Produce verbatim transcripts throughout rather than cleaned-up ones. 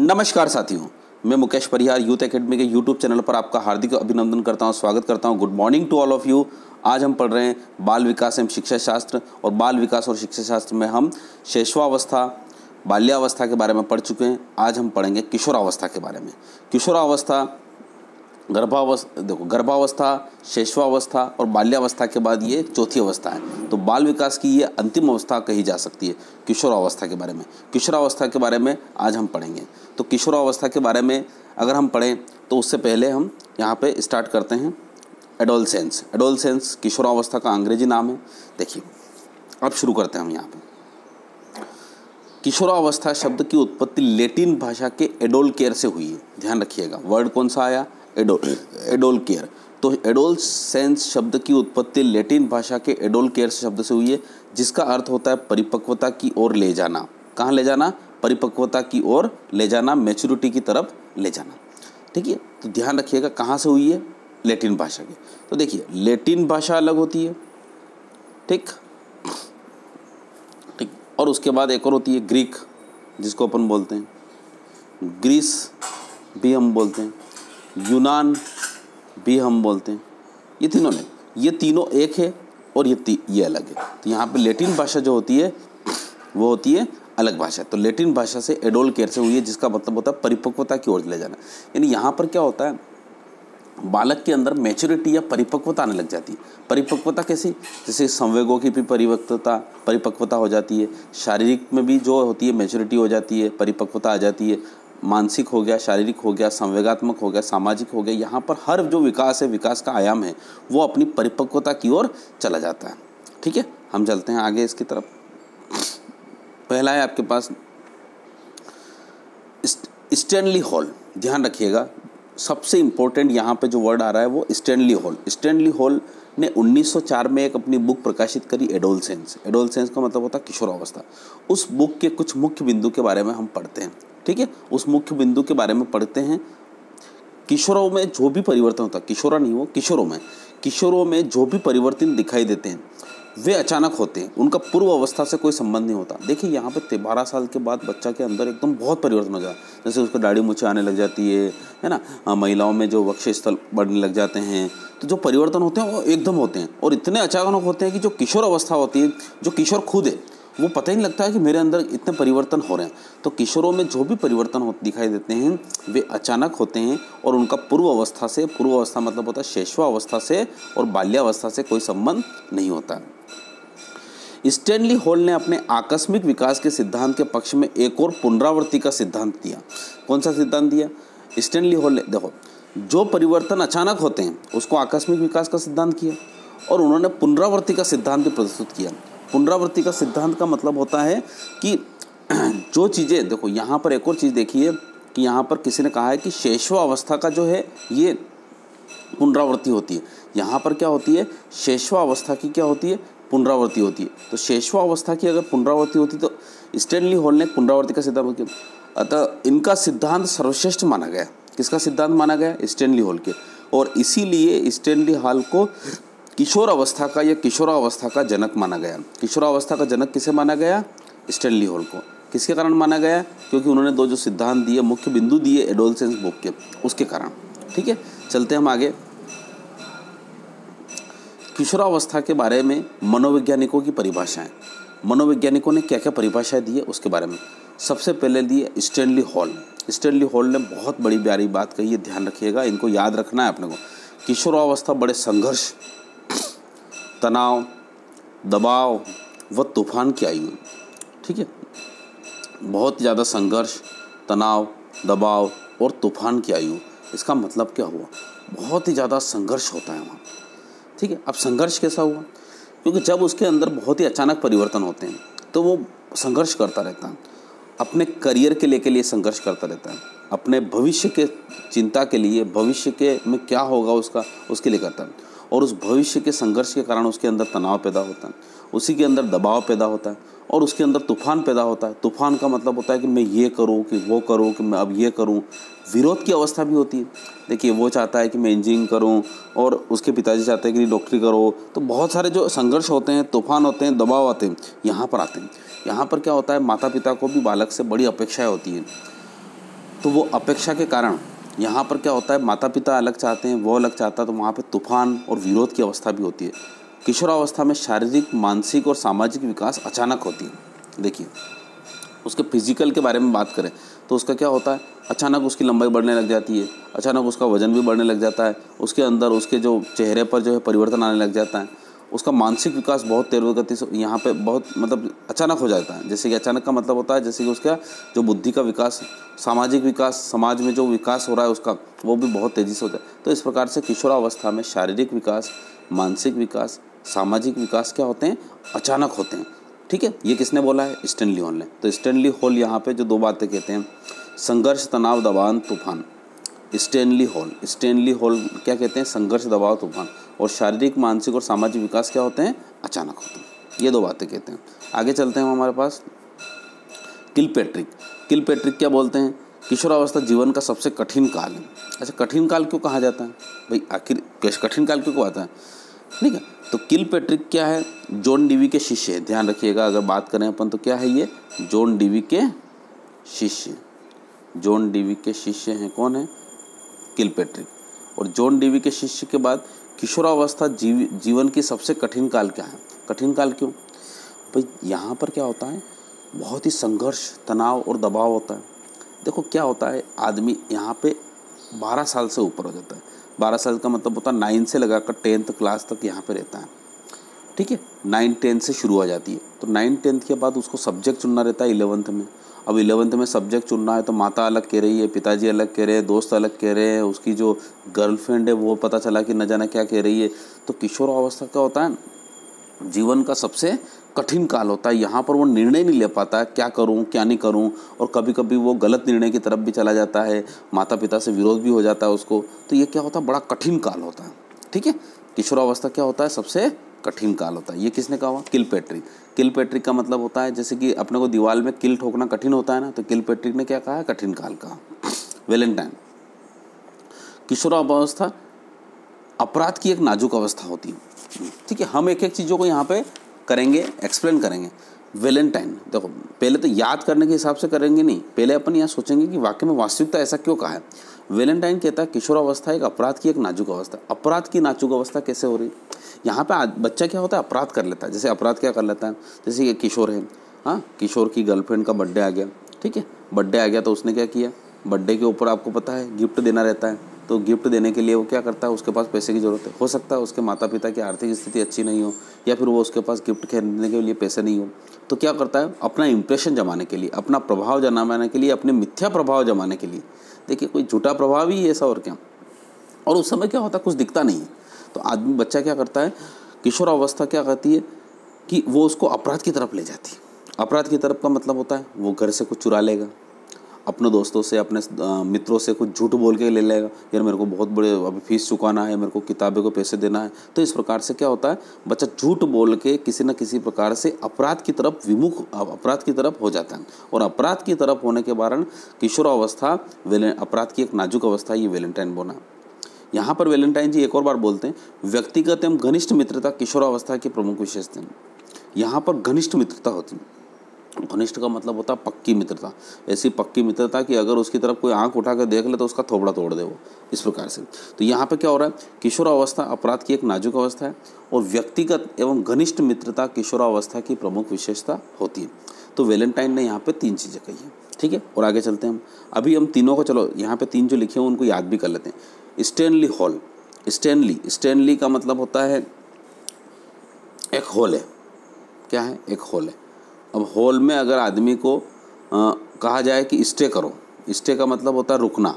नमस्कार साथियों, मैं मुकेश परिहार यूथ एकेडमी के यूट्यूब चैनल पर आपका हार्दिक अभिनंदन करता हूं, स्वागत करता हूं। Good morning to all of you. आज हम पढ़ रहे हैं बाल विकास एवं शिक्षा शास्त्र, और बाल विकास और शिक्षा शास्त्र में हम शैशवावस्था, बाल्यावस्था के बारे में पढ़ चुके हैं। आज हम पढ़ेंगे किशोरावस्था के बारे में। किशोरावस्था, गर्भावस्था, देखो गर्भावस्था, शैशवावस्था और बाल्यावस्था के बाद ये चौथी अवस्था है, तो बाल विकास की ये अंतिम अवस्था कही जा सकती है किशोरावस्था के बारे में। किशोरावस्था के बारे में आज हम पढ़ेंगे। तो किशोरावस्था के बारे में अगर हम पढ़ें तो उससे पहले हम यहाँ पे स्टार्ट करते हैं एडोलसेंस। एडोलसेंस किशोरावस्था का अंग्रेजी नाम है। देखिए, अब शुरू करते हैं हम यहाँ पर। किशोरावस्था शब्द की उत्पत्ति लैटिन भाषा के एडोल केयर से हुई है। ध्यान रखिएगा, वर्ड कौन सा आया? एडोल, एडोल केयर। तो एडोलसेंस शब्द की उत्पत्ति लैटिन भाषा के एडोल केयर शब्द से हुई है, जिसका अर्थ होता है परिपक्वता की ओर ले जाना। कहाँ ले जाना? परिपक्वता की ओर ले जाना, मैच्योरिटी की तरफ ले जाना। ठीक है, तो ध्यान रखिएगा कहाँ से हुई है? लैटिन भाषा के। तो देखिए, लैटिन भाषा अलग होती है, ठीक ठीक और उसके बाद एक और होती है ग्रीक, जिसको अपन बोलते हैं ग्रीस भी हम बोलते हैं, यूनान भी हम बोलते हैं। ये तीनों ने ये तीनों एक है और ये ये अलग है। तो यहाँ पे लैटिन भाषा जो होती है वो होती है अलग भाषा। तो लैटिन भाषा से एडोल केयर से हुई है, जिसका मतलब होता है परिपक्वता की ओर ले जाना। यानी यहाँ पर क्या होता है, बालक के अंदर मैच्योरिटी या परिपक्वता आने लग जाती है। परिपक्वता कैसी? जैसे संवेगों की भी परिपक्वता परिपक्वता हो जाती है, शारीरिक में भी जो होती है मैच्योरिटी हो जाती है, परिपक्वता आ जाती है। मानसिक हो गया, शारीरिक हो गया, संवेगात्मक हो गया, सामाजिक हो गया, यहाँ पर हर जो विकास है, विकास का आयाम है, वो अपनी परिपक्वता की ओर चला जाता है। ठीक है, हम चलते हैं आगे इसकी तरफ। पहला है आपके पास स्टैनली हॉल। ध्यान रखिएगा, सबसे इम्पोर्टेंट यहाँ पे जो वर्ड आ रहा है वो स्टैनली हॉल। स्टैनली हॉल ने उन्नीस सौ चार में एक अपनी बुक प्रकाशित करी, एडोलसेंस। एडोलसेंस का मतलब होता है किशोरावस्था। उस बुक के कुछ मुख्य बिंदु के बारे में हम पढ़ते हैं। ठीक है, उस मुख्य बिंदु के बारे में पढ़ते हैं। किशोरों में जो भी परिवर्तन होता है, किशोरा नहीं वो किशोरों में किशोरों में जो भी परिवर्तन दिखाई देते हैं वे अचानक होते हैं, उनका पूर्व अवस्था से कोई संबंध नहीं होता। देखिए, यहाँ पे बारह साल के बाद बच्चा के अंदर एकदम बहुत परिवर्तन हो जाता है, जैसे उसको दाढ़ी मूछें आने लग जाती है है ना, महिलाओं में जो वक्षस्थल बढ़ने लग जाते हैं। तो जो परिवर्तन होते हैं वो एकदम होते हैं, और इतने अचानक होते हैं कि जो किशोर अवस्था होती है, जो किशोर खुद है, वो पता ही नहीं लगता है कि मेरे अंदर इतने परिवर्तन हो रहे हैं। तो किशोरों में जो भी परिवर्तन हो दिखाई देते हैं वे अचानक होते हैं, और उनका पूर्व अवस्था से पूर्व अवस्था मतलब होता है शैशवावस्था से और बाल्यावस्था से कोई संबंध नहीं होता। स्टैनली हॉल ने अपने आकस्मिक विकास के सिद्धांत के पक्ष में एक और पुनरावृत्ति का सिद्धांत दिया। कौन सा सिद्धांत दिया स्टैनली हॉल ने? देखो, जो परिवर्तन अचानक होते हैं उसको आकस्मिक विकास का सिद्धांत किया, और उन्होंने पुनरावृत्ति का सिद्धांत भी प्रस्तुत किया। पुनरावृत्ति का सिद्धांत का मतलब होता है कि जो चीज़ें, देखो यहाँ पर एक और चीज़ देखिए कि यहाँ पर किसी ने कहा है कि शैशवावस्था का जो है ये पुनरावृत्ति होती है। यहाँ पर क्या होती है? शैशवावस्था की क्या होती है? पुनरावृत्ति होती है। तो शैशवावस्था की अगर पुनरावृत्ति होती तो स्टैनली हॉल ने पुनरावृत्ति का सिद्धांत किया। अतः इनका सिद्धांत सर्वश्रेष्ठ माना गया। किसका सिद्धांत माना गया? स्टैनली हॉल के। और इसीलिए स्टैनली हॉल को किशोर अवस्था का या किशोरावस्था का जनक माना गया। किशोरावस्था का जनक किसे माना गया? स्टैनली हॉल को। किसके कारण माना गया? क्योंकि उन्होंने दो जो सिद्धांत दिए, मुख्य बिंदु दिए एडोलसेंस बुक के, उसके कारण। ठीक है, चलते हम आगे। किशोरावस्था के बारे में मनोवैज्ञानिकों की परिभाषाएं। मनोवैज्ञानिकों ने क्या क्या परिभाषाएं दी है उसके बारे में सबसे पहले दी है स्टैनली हॉल। स्टैनली हॉल ने बहुत बड़ी प्यारी बात कही है, ध्यान रखिएगा, इनको याद रखना है अपने को। किशोरावस्था बड़े संघर्ष, तनाव, दबाव व तूफान की आयु। ठीक है, बहुत ज़्यादा संघर्ष, तनाव, दबाव और तूफान की आयु। इसका मतलब क्या हुआ? बहुत ही ज़्यादा संघर्ष होता है वहाँ। ठीक है, अब संघर्ष कैसा हुआ? क्योंकि जब उसके अंदर बहुत ही अचानक परिवर्तन होते हैं तो वो संघर्ष करता रहता है, अपने करियर के लिए के लिए संघर्ष करता रहता है, अपने भविष्य के चिंता के लिए, भविष्य के में क्या होगा उसका, उसके लिए करता है। और उस भविष्य के संघर्ष के कारण उसके अंदर तनाव पैदा होता है, उसी के अंदर दबाव पैदा होता है, और उसके अंदर तूफान पैदा होता है। तूफान का मतलब होता है कि मैं ये करूँ कि वो करूँ कि मैं अब ये करूँ। विरोध की अवस्था भी होती है। देखिए, वो चाहता है कि मैं इंजीनियरिंग करूँ, और उसके पिताजी चाहते हैं कि डॉक्टरी करो। तो बहुत सारे जो संघर्ष होते हैं, तूफान होते हैं, दबाव आते हैं, यहाँ पर आते हैं। यहाँ पर क्या होता है, माता पिता को भी बालक से बड़ी अपेक्षाएँ होती हैं। तो वो अपेक्षा के कारण यहाँ पर क्या होता है, माता पिता अलग चाहते हैं, वो अलग चाहता है, तो वहाँ पे तूफान और विरोध की अवस्था भी होती है। किशोरावस्था में शारीरिक, मानसिक और सामाजिक विकास अचानक होती है। देखिए उसके फिजिकल के बारे में बात करें तो उसका क्या होता है, अचानक उसकी लंबाई बढ़ने लग जाती है, अचानक उसका वजन भी बढ़ने लग जाता है, उसके अंदर उसके जो चेहरे पर जो है परिवर्तन आने लग जाता है। उसका मानसिक विकास बहुत तेज गति से यहाँ पे बहुत मतलब अचानक हो जाता है। जैसे कि अचानक का मतलब होता है जैसे कि उसका जो बुद्धि का विकास, सामाजिक विकास, समाज में जो विकास हो रहा है उसका, वो भी बहुत तेज़ी से होता है। तो इस प्रकार से किशोरावस्था में शारीरिक विकास, मानसिक विकास, सामाजिक विकास क्या होते हैं, अचानक होते हैं। ठीक है, ये किसने बोला है, स्टैनली हॉल ने। तो स्टैनली हॉल यहाँ पर जो दो बातें कहते हैं, संघर्ष, तनाव, दबाव, तूफान। स्टैनली हॉल स्टैनली हॉल क्या कहते हैं, संघर्ष, दबाव, तूफान और शारीरिक, मानसिक और सामाजिक विकास क्या होते हैं, अचानक होते हैं। ये दो बातें कहते हैं। आगे चलते हैं हमारे पास किलपैट्रिक। किलपैट्रिक क्या बोलते हैं, किशोरावस्था जीवन का सबसे कठिन काल है। अच्छा, कठिन काल क्यों कहा जाता है भाई, आखिर कठिन काल क्यों आता है, ठीक है। तो किलपैट्रिक क्या है, जॉन डीवी के शिष्य है। ध्यान रखिएगा, अगर बात करें अपन तो क्या है, ये जॉन डीवी के शिष्य जॉन डीवी के शिष्य हैं। कौन है, किलपैट्रिक। और जॉन डीवी के शिष्य के बाद किशोरावस्था जीव जीवन की सबसे कठिन काल क्या है। कठिन काल क्यों भाई, यहाँ पर क्या होता है, बहुत ही संघर्ष, तनाव और दबाव होता है। देखो क्या होता है, आदमी यहाँ पे बारह साल से ऊपर हो जाता है। बारह साल का मतलब होता है नाइन से लगाकर टेंथ क्लास तक यहाँ पे रहता है, ठीक है। नाइन टेंथ से शुरू हो जाती है, तो नाइन टेंथ के बाद उसको सब्जेक्ट चुनना रहता है इलेवंथ में। अब इलेवंथ में सब्जेक्ट चुनना है तो माता अलग कह रही है, पिताजी अलग कह रहे हैं, दोस्त अलग कह रहे हैं, उसकी जो गर्लफ्रेंड है वो पता चला कि न जाने क्या कह रही है। तो किशोरावस्था क्या होता है, जीवन का सबसे कठिन काल होता है। यहाँ पर वो निर्णय नहीं ले पाता है, क्या करूँ क्या नहीं करूँ, और कभी कभी वो गलत निर्णय की तरफ भी चला जाता है, माता पिता से विरोध भी हो जाता है उसको। तो ये क्या होता है, बड़ा कठिन काल होता है, ठीक है। किशोरावस्था क्या होता है, सबसे कठिन काल होता है। ये किसने कहा हुआ, किलपैट्रिक। किलपैट्रिक का मतलब होता है जैसे कि अपने को दीवार में किल ठोकना कठिन होता है ना, तो किलपैट्रिक ने क्या कहा, कठिन काल कहा। वेलेंटाइन, किशोरावस्था अपराध की एक नाजुक अवस्था होती है, ठीक है। हम एक एक चीज़ों को यहाँ पे करेंगे, एक्सप्लेन करेंगे। वेलेंटाइन देखो, पहले तो याद करने के हिसाब से करेंगे नहीं, पहले अपन यहाँ सोचेंगे कि वाकई में वास्तविकता ऐसा क्यों कहा है। वेलेंटाइन कहता है किशोरावस्था एक अपराध की एक नाजुक अवस्था। अपराध की नाजुक अवस्था कैसे हो रही, यहाँ पे बच्चा क्या होता है, अपराध कर लेता है। जैसे अपराध क्या कर लेता है, जैसे ये किशोर है, हाँ, किशोर की गर्लफ्रेंड का बर्थडे आ गया, ठीक है। बर्थडे आ गया तो उसने क्या किया, बर्थडे के ऊपर आपको पता है गिफ्ट देना रहता है, तो गिफ्ट देने के लिए वो क्या करता है, उसके पास पैसे की ज़रूरत है। हो सकता है उसके माता पिता की आर्थिक स्थिति अच्छी नहीं हो, या फिर वो उसके पास गिफ्ट खरीदने के लिए पैसे नहीं हो, तो क्या करता है, अपना इंप्रेशन जमाने के लिए, अपना प्रभाव जमाने के लिए, अपने मिथ्या प्रभाव जमाने के लिए। देखिए कोई झूठा प्रभाव ही ऐसा और क्या, और उस समय क्या होता है, कुछ दिखता नहीं है। तो आदमी बच्चा क्या करता है, किशोरावस्था क्या करती है कि वो उसको अपराध की तरफ ले जाती है। अपराध की तरफ का मतलब होता है वो घर से कुछ चुरा लेगा, अपने दोस्तों से, अपने मित्रों से कुछ झूठ बोल के ले लेगा, यार मेरे को बहुत बड़े अभी फीस चुकाना है, मेरे को किताबें को पैसे देना है। तो इस प्रकार से क्या होता है, बच्चा झूठ बोल के किसी न किसी प्रकार से अपराध की तरफ विमुख अपराध की तरफ हो जाता है। और अपराध की तरफ होने के कारण किशोरावस्था अपराध की एक नाजुक अवस्था, ये वेलेंटाइन बोना। यहाँ पर वेलेंटाइन जी एक और बार बोलते हैं, व्यक्तिगत एवं घनिष्ठ मित्रता किशोरावस्था की प्रमुख विशेषता है। यहाँ पर घनिष्ठ मित्रता होती है। घनिष्ठ का मतलब होता है पक्की मित्रता, ऐसी पक्की मित्रता कि अगर उसकी तरफ कोई आंख उठाकर देख ले तो उसका थोबड़ा तोड़ दे वो, इस प्रकार से। तो यहाँ पे क्या हो रहा है, किशोरावस्था अपराध की एक नाजुक अवस्था है और व्यक्तिगत एवं घनिष्ठ मित्रता किशोरावस्था की प्रमुख विशेषता होती है। तो वेलेंटाइन ने यहाँ पर तीन चीज़ें कही है, ठीक है। और आगे चलते हैं हम, अभी हम तीनों को, चलो यहाँ पे तीन जो लिखे हैं उनको याद भी कर लेते हैं। स्टैनली हॉल, स्टैनली स्टैनली का मतलब होता है एक हॉल है, क्या है, एक हॉल है। अब हॉल में अगर आदमी को आ, कहा जाए कि स्टे करो, स्टे का मतलब होता है रुकना,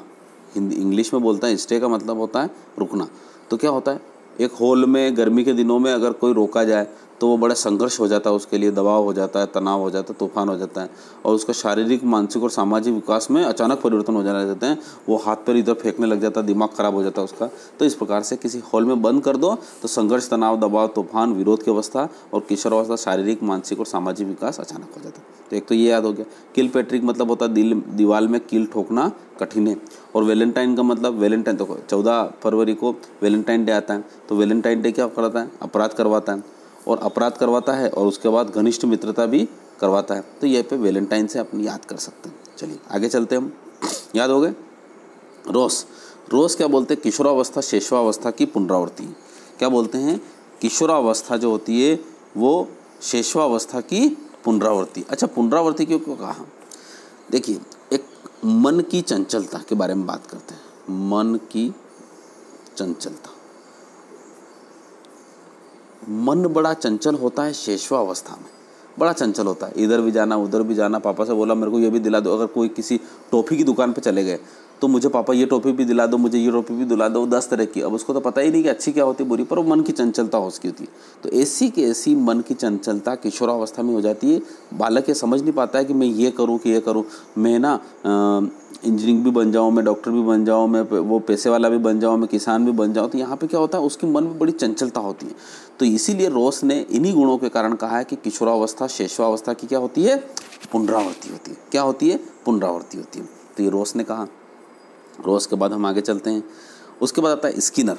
हिंदी इंग्लिश में बोलता है, स्टे का मतलब होता है रुकना। तो क्या होता है, एक हॉल में गर्मी के दिनों में अगर कोई रोका जाए तो वो बड़ा संघर्ष हो जाता है, उसके लिए दबाव हो जाता है, तनाव हो जाता है, तूफान हो जाता है, और उसका शारीरिक, मानसिक और सामाजिक विकास में अचानक परिवर्तन हो जाने लगते हैं। वो हाथ पर इधर फेंकने लग जाता है, दिमाग खराब हो जाता है उसका। तो इस प्रकार से किसी हॉल में बंद कर दो तो संघर्ष, तनाव, दबाव, तूफान, विरोध की अवस्था और किशोरावस्था, शारीरिक, मानसिक और सामाजिक विकास अचानक हो जाता है। तो एक तो ये याद हो गया। किलपैट्रिक मतलब होता है दिल दीवार में कील ठोकना कठिन है। और वेलेंटाइन का मतलब, वेलेंटाइन देखो चौदह फरवरी को वेलेंटाइन डे आता है, तो वेलेंटाइन डे क्या कराता है, अपराध करवाता है, और अपराध करवाता है और उसके बाद घनिष्ठ मित्रता भी करवाता है। तो यह पे वेलेंटाइन से आप याद कर सकते हैं। चलिए आगे चलते हैं हम। याद हो गए। रोस, रोस क्या बोलते हैं? किशोरावस्था शैशवावस्था की पुनरावृत्ति। क्या बोलते हैं? किशोरावस्था जो होती है वो शैशवावस्था की पुनरावृत्ति। अच्छा, पुनरावृत्ति क्यों क्यों कहा? देखिए, एक मन की चंचलता के बारे में बात करते हैं। मन की चंचलता, मन बड़ा चंचल होता है शैशवावस्था में, बड़ा चंचल होता है, इधर भी जाना उधर भी जाना। पापा से बोला मेरे को ये भी दिला दो, अगर कोई किसी टॉफ़ी की दुकान पे चले गए तो मुझे पापा ये टॉफ़ी भी दिला दो, मुझे ये टॉफ़ी भी दिला दो, दस तरह की। अब उसको तो पता ही नहीं कि अच्छी क्या होती बुरी, पर वो मन की चंचलता उसकी होती है। तो ऐसी के ऐसी मन की चंचलता किशोरावस्था में हो जाती है। बालक ये समझ नहीं पाता है कि मैं ये करूँ कि ये करूँ, मैं ना इंजीनियरिंग भी बन जाऊँ, मैं डॉक्टर भी बन जाऊँ, मैं वो पैसे वाला भी बन जाऊँ, मैं किसान भी बन जाऊँ। तो यहाँ पे क्या होता है, उसके मन में बड़ी चंचलता होती है। तो इसीलिए रोस ने इन्हीं गुणों के कारण कहा है कि किशोरावस्था शैशवावस्था की क्या होती है? पुनरावृत्ति होती है। क्या होती है? पुनरावृत्ति होती है। तो ये रोस ने कहा। रोस के बाद हम आगे चलते हैं। उसके बाद आता है स्किनर।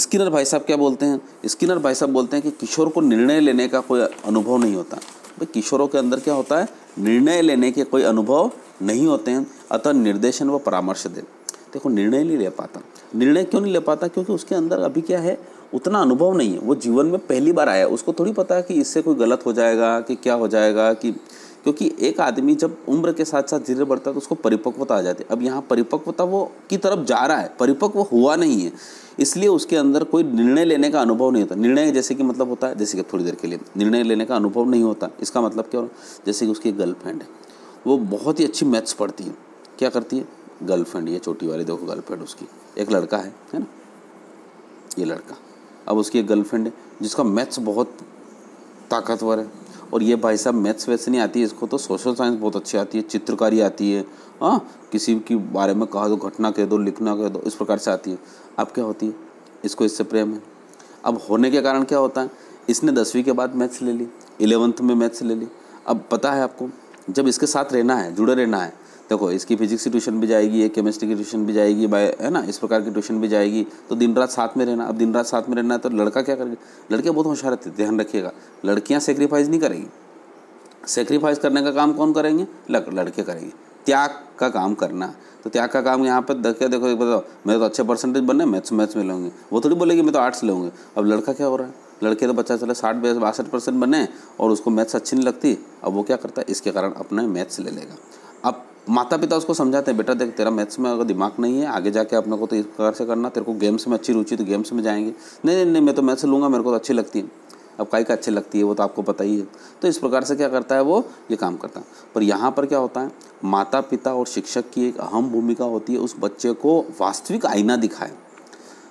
स्किनर भाई साहब क्या बोलते हैं? स्किनर भाई साहब बोलते हैं कि किशोर को निर्णय लेने का कोई अनुभव नहीं होता। भाई किशोरों के अंदर क्या होता है? निर्णय लेने के कोई अनुभव नहीं होते हैं, अतः निर्देशन व परामर्श दे। देखो, निर्णय नहीं ले पाता। निर्णय क्यों नहीं ले पाता? क्योंकि उसके अंदर अभी क्या है, उतना अनुभव नहीं है। वो जीवन में पहली बार आया, उसको थोड़ी पता है कि इससे कोई गलत हो जाएगा कि क्या हो जाएगा कि, क्योंकि एक आदमी जब उम्र के साथ साथ धीरे बढ़ता है तो उसको परिपक्वता आ जाती है। अब यहाँ परिपक्वता वो की तरफ जा रहा है, परिपक्व हुआ नहीं है, इसलिए उसके अंदर कोई निर्णय लेने का अनुभव नहीं होता। निर्णय जैसे कि मतलब होता है, जैसे कि थोड़ी देर के लिए निर्णय लेने का अनुभव नहीं होता। इसका मतलब क्या हो? जैसे कि उसकी गर्लफ्रेंड है, वो बहुत ही अच्छी मैथ्स पढ़ती है, क्या करती है? गर्लफ्रेंड, ये छोटी वाली देखो गर्लफ्रेंड उसकी, एक लड़का है, है ना, ये लड़का। अब उसकी एक गर्लफ्रेंड है जिसका मैथ्स बहुत ताकतवर है, और ये भाई साहब मैथ्स वैसे नहीं आती है इसको, तो सोशल साइंस बहुत अच्छी आती है, चित्रकारी आती है, हाँ, किसी के बारे में कहा दो, घटना कह दो, लिखना कह दो, इस प्रकार से आती है। अब क्या होती है? इसको इससे प्रेम है। अब होने के कारण क्या होता है? इसने दसवीं के बाद मैथ्स ले ली, इलेवंथ में मैथ्स ले ली। अब पता है आपको, जब इसके साथ रहना है, जुड़े रहना है, देखो इसकी फिजिक्स की ट्यूशन भी जाएगी, ये केमिस्ट्री की ट्यूशन भी जाएगी, बाय, है ना, इस प्रकार की ट्यूशन भी जाएगी, तो दिन रात साथ में रहना। अब दिन रात साथ में रहना है तो लड़का क्या करेगा? लड़के बहुत होशियार रहते हैं, ध्यान रखिएगा, लड़कियां सेक्रीफाइस नहीं करेंगी। सेक्रीफाइस करने का काम कौन करेंगे? लड़के करेंगे। त्याग का काम करना, तो त्याग का काम यहाँ पर देखिए, देखो एक बताओ, मेरे तो अच्छे परसेंटेज बनने, मैथ्स मैथ्स में लूँगी, वो थोड़ी बोलेगी मैं तो आर्ट्स लूँगी। अब लड़का क्या हो रहा है? लड़के तो बच्चा चले साठ बासठ परसेंट बने और उसको मैथ्स अच्छी नहीं लगती। अब वो क्या करता है? इसके कारण अपने मैथ्स ले लेगा। अब माता पिता उसको समझाते हैं, बेटा देख तेरा मैथ्स में अगर दिमाग नहीं है आगे जाके अपने को तो इस प्रकार से करना, तेरे को गेम्स में अच्छी रुचि तो गेम्स में जाएंगे। नहीं नहीं नहीं, मैं तो मैथ्स लूँगा, मेरे को तो अच्छी लगती है। अब काई का अच्छी लगती है वो तो आपको पता ही है। तो इस प्रकार से क्या करता है वो, ये काम करता है। पर यहाँ पर क्या होता है, माता पिता और शिक्षक की एक अहम भूमिका होती है, उस बच्चे को वास्तविक आईना दिखाए।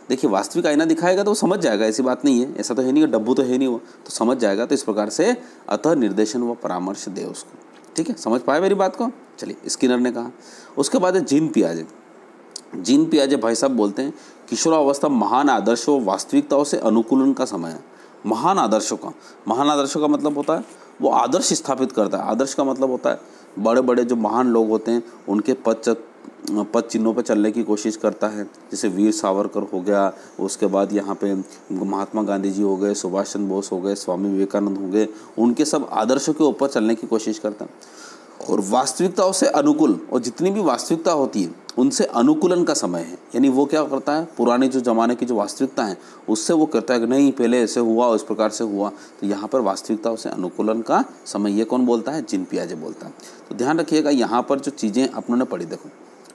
देखिए, वास्तविक आईना दिखाएगा तो वो समझ जाएगा, ऐसी बात नहीं है, ऐसा तो है नहीं कि डब्बू तो है नहीं, वो तो समझ जाएगा। तो इस प्रकार से अतः निर्देशन व परामर्श दे उसको। ठीक है, समझ पाए मेरी बात को? चलिए, स्किनर ने कहा। उसके बाद है जीन पियाजे। जीन पियाजे भाई साहब बोलते हैं किशोरावस्था महान आदर्शों व वास्तविकताओं से अनुकूलन का समय है। महान आदर्शों का, महान आदर्शों का मतलब होता है वो आदर्श स्थापित करता है। आदर्श का मतलब होता है बड़े बड़े जो महान लोग होते हैं उनके पद पद चिन्हों पर चलने की कोशिश करता है। जैसे वीर सावरकर हो गया, उसके बाद यहाँ पे महात्मा गांधी जी हो गए, सुभाष चंद्र बोस हो गए, स्वामी विवेकानंद हो गए, उनके सब आदर्शों के ऊपर चलने की कोशिश करता है। और वास्तविकताओं से अनुकूल, और जितनी भी वास्तविकता होती है उनसे अनुकूलन का समय है। यानी वो क्या करता है, पुराने जो ज़माने की जो वास्तविकता है उससे वो करता है कि नहीं पहले ऐसे हुआ, उस प्रकार से हुआ। तो यहाँ पर वास्तविकताओं से अनुकूलन का समय, ये कौन बोलता है? जीन पियाजे बोलता है। तो ध्यान रखिएगा, यहाँ पर जो चीज़ें अपनों ने पढ़ी, देखो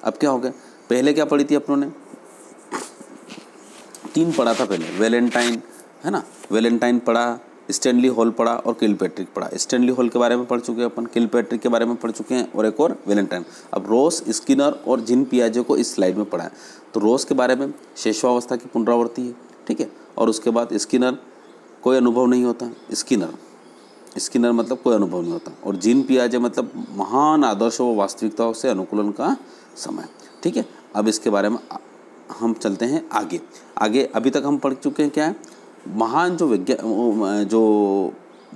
अब क्या हो गया, पहले क्या पढ़ी थी अपनों ने? तीन पढ़ा था पहले, वेलेंटाइन, है ना, वेलेंटाइन पढ़ा, स्टैनली हॉल पढ़ा और किलपैट्रिक पढ़ा। स्टैनली हॉल के बारे में पढ़ चुके हैं अपन, किलपैट्रिक के बारे में पढ़ चुके हैं, और एक और वेलेंटाइन। अब रोस, स्किनर और जीन पियाजे को इस स्लाइड में पढ़ा है। तो रोस के बारे में शैशवावस्था की पुनरावृत्ति है, ठीक है, और उसके बाद स्किनर, कोई अनुभव नहीं होता। स्किनर स्किनर मतलब कोई अनुभव नहीं होता, और जीन पियाजे मतलब महान आदर्शों व वास्तविकताओं से अनुकूलन का समय। ठीक है, अब इसके बारे में हम चलते हैं आगे। आगे अभी तक हम पढ़ चुके हैं क्या है, महान जो विज्ञान जो